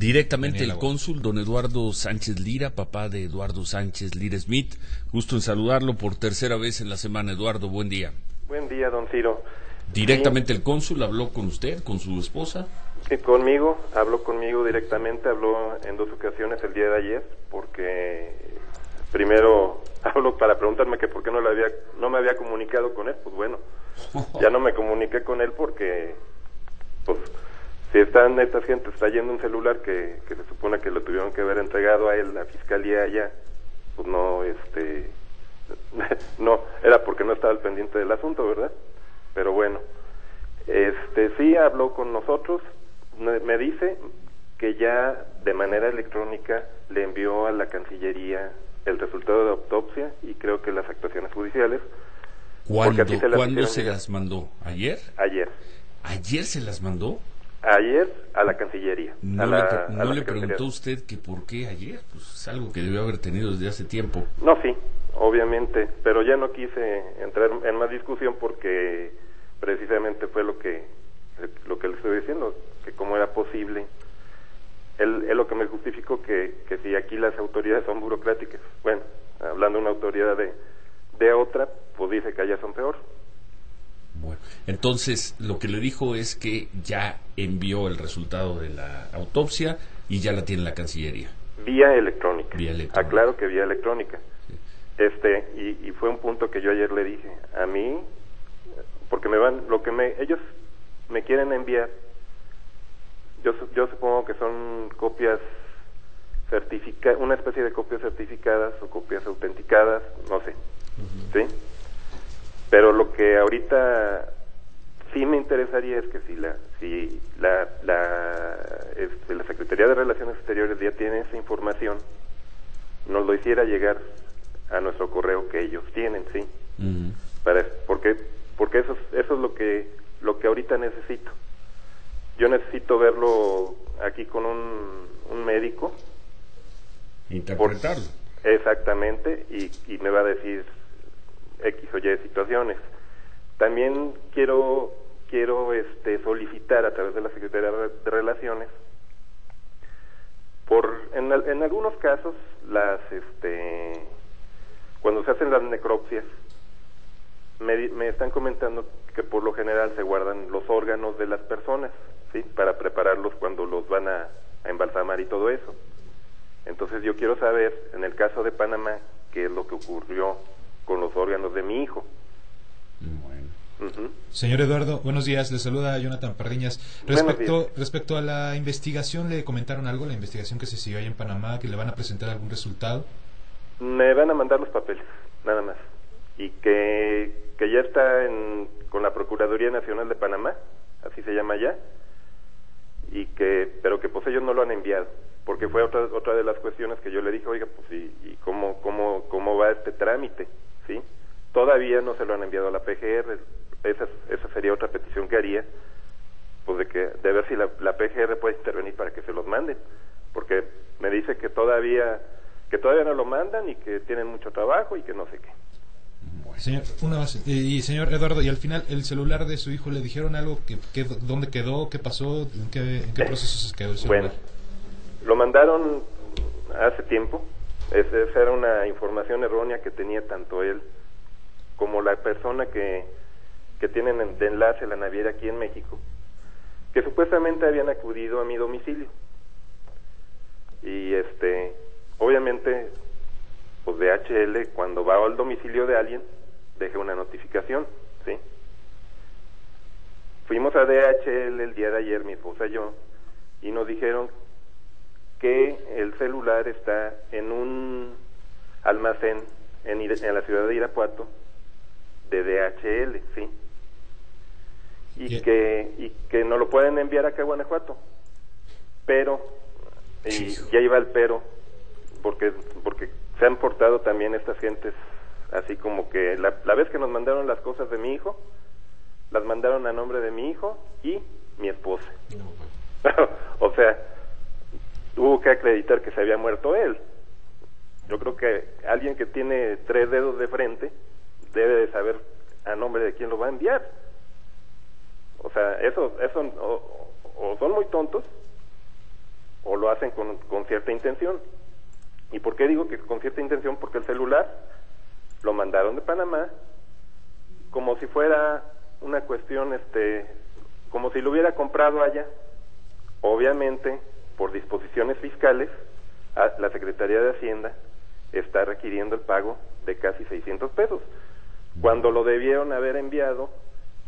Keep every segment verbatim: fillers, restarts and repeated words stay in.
Directamente el cónsul, don Eduardo Sánchez Lira, papá de Eduardo Sánchez Lira Smith. Gusto en saludarlo por tercera vez en la semana. Eduardo, buen día. Buen día, don Ciro. Directamente sí. El cónsul habló con usted, con su esposa. Sí, conmigo, habló conmigo directamente, habló en dos ocasiones el día de ayer, porque primero habló para preguntarme que por qué no, le había, no me había comunicado con él. Pues bueno, ya no me comuniqué con él porque, pues, si están estas gentes trayendo un celular que, que se supone que lo tuvieron que haber entregado a él, la fiscalía allá, pues no, este, no, era porque no estaba al pendiente del asunto, ¿verdad? Pero bueno, este, sí habló con nosotros, me dice que ya de manera electrónica le envió a la Cancillería el resultado de autopsia y creo que las actuaciones judiciales. ¿Cuándo se las, ¿cuándo se las mandó? ¿Ayer? Ayer. ¿Ayer se las mandó? Ayer a la Cancillería. ¿No, a la, le, ¿no a le preguntó usted que por qué ayer? Pues es algo que debió haber tenido desde hace tiempo. No, sí, obviamente, pero ya no quise entrar en más discusión porque precisamente fue lo que lo que le estoy diciendo, que cómo era posible. Él, él lo que me justificó que, que si aquí las autoridades son burocráticas, bueno, hablando de una autoridad de, de otra, pues dice que allá son peor. Bueno, entonces lo que le dijo es que ya envió el resultado de la autopsia y ya la tiene la Cancillería. Vía electrónica. Vía electrónica. Aclaro que vía electrónica. Sí. Este, y, y fue un punto que yo ayer le dije, a mí, porque me van, lo que me, ellos me quieren enviar, yo, yo supongo que son copias certificadas, una especie de copias certificadas o copias autenticadas, no sé, uh-huh. ¿Sí? Pero lo que ahorita sí me interesaría es que si la si la la, este, la Secretaría de Relaciones Exteriores ya tiene esa información, nos lo hiciera llegar a nuestro correo que ellos tienen, sí, uh-huh. Para porque porque eso eso es lo que lo que ahorita necesito. Yo necesito verlo aquí con un, un médico, interpretarlo por, exactamente y, y me va a decir X o Y de situaciones. También quiero quiero este solicitar a través de la Secretaría de Relaciones por en, en algunos casos las este cuando se hacen las necropsias me, me están comentando que por lo general se guardan los órganos de las personas, sí, para prepararlos cuando los van a, a embalsamar y todo eso. Entonces yo quiero saber en el caso de Panamá qué es lo que ocurrió con los órganos de mi hijo. Bueno. Uh-huh. Señor Eduardo, buenos días, le saluda Jonathan Pardiñas. Respecto, respecto a la investigación, ¿le comentaron algo? ¿La investigación que se siguió ahí en Panamá, que le van a presentar algún resultado? Me van a mandar los papeles, nada más. Y que, que ya está en, con la Procuraduría Nacional de Panamá, así se llama ya, y que, pero que pues ellos no lo han enviado. Porque fue otra otra de las cuestiones que yo le dije, oiga, pues y, y cómo, cómo, cómo va este trámite. ¿Sí? Todavía no se lo han enviado a la P G R, esa, esa sería otra petición que haría, pues de, que, de ver si la, la P G R puede intervenir para que se los manden, porque me dice que todavía que todavía no lo mandan y que tienen mucho trabajo y que no sé qué. Bueno. Señor, una base, y señor Eduardo, y al final el celular de su hijo, ¿le dijeron algo? Que, que, ¿Dónde quedó? ¿Qué pasó? ¿En qué, en qué proceso se quedó el celular? Bueno, lo mandaron hace tiempo. Esa era una información errónea que tenía tanto él como la persona que, que tienen de enlace la naviera aquí en México, que supuestamente habían acudido a mi domicilio. Y este, obviamente, pues D H L cuando va al domicilio de alguien, deja una notificación, ¿sí? Fuimos a D H L el día de ayer, mi esposa y yo, y nos dijeron que el celular está en un almacén en, Ira, en la ciudad de Irapuato de D H L, sí, y yeah. que y que no lo pueden enviar acá a Guanajuato, pero y ya iba el pero porque porque se han portado también estas gentes así como que la, la vez que nos mandaron las cosas de mi hijo las mandaron a nombre de mi hijo y mi esposa, no. O sea, hubo que acreditar que se había muerto él. Yo creo que alguien que tiene tres dedos de frente debe de saber a nombre de quién lo va a enviar. O sea, eso, eso o, o son muy tontos o lo hacen con, con cierta intención. ¿Y por qué digo que con cierta intención? Porque el celular lo mandaron de Panamá como si fuera una cuestión, este, como si lo hubiera comprado allá. Obviamente, por disposiciones fiscales, la Secretaría de Hacienda está requiriendo el pago de casi seiscientos pesos, cuando lo debieron haber enviado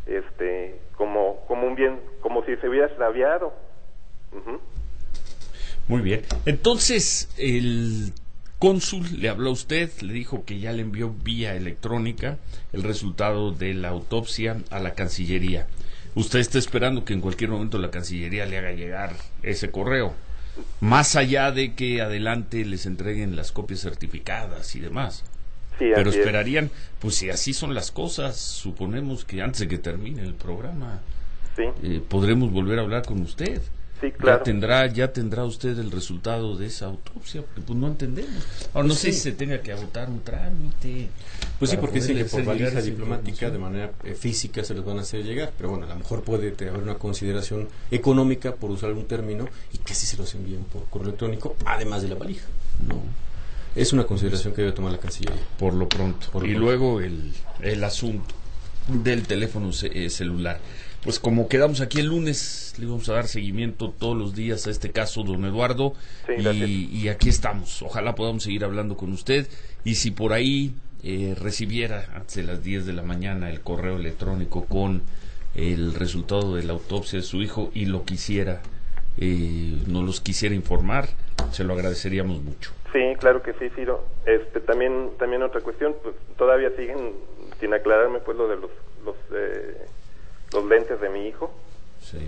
este como como un bien, como si se hubiera extraviado. Uh-huh. Muy bien. Entonces, el cónsul le habló a usted, le dijo que ya le envió vía electrónica el resultado de la autopsia a la Cancillería. Usted está esperando que en cualquier momento la Cancillería le haga llegar ese correo, más allá de que adelante les entreguen las copias certificadas y demás. Sí, pero esperarían, es. Pues si así son las cosas, suponemos que antes de que termine el programa, sí, eh, podremos volver a hablar con usted. Sí, claro. Ya tendrá, ya tendrá usted el resultado de esa autopsia, porque pues no entendemos. Ahora no sí. sé si se tenga que agotar un trámite. Pues sí, porque si le por validez diplomática de manera eh, física se les van a hacer llegar, pero bueno, a lo mejor puede haber una consideración económica, por usar algún término, y que si se los envíen por correo electrónico, además de la valija. No. Es una consideración que debe tomar la Cancillería. Por lo pronto. Por lo y pronto. Luego el, el asunto del teléfono ce celular. Pues como quedamos aquí el lunes, le vamos a dar seguimiento todos los días a este caso, don Eduardo. Sí, y, y aquí estamos. Ojalá podamos seguir hablando con usted. Y si por ahí eh, recibiera antes de las diez de la mañana el correo electrónico con el resultado de la autopsia de su hijo y lo quisiera, eh, nos los quisiera informar, se lo agradeceríamos mucho. Sí, claro que sí, Ciro. Este, también también otra cuestión, pues todavía siguen sin aclararme pues lo de los los, eh, los lentes de mi hijo. Sí.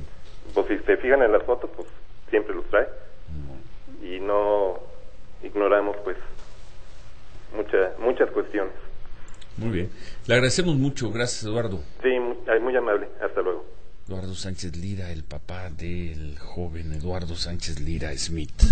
Pues si se fijan en las fotos, pues siempre los trae. No. Y no ignoramos pues muchas muchas cuestiones. Muy bien. Le agradecemos mucho, gracias Eduardo. Sí, muy, muy amable. Hasta luego. Eduardo Sánchez Lira, el papá del joven Eduardo Sánchez Lira Smith.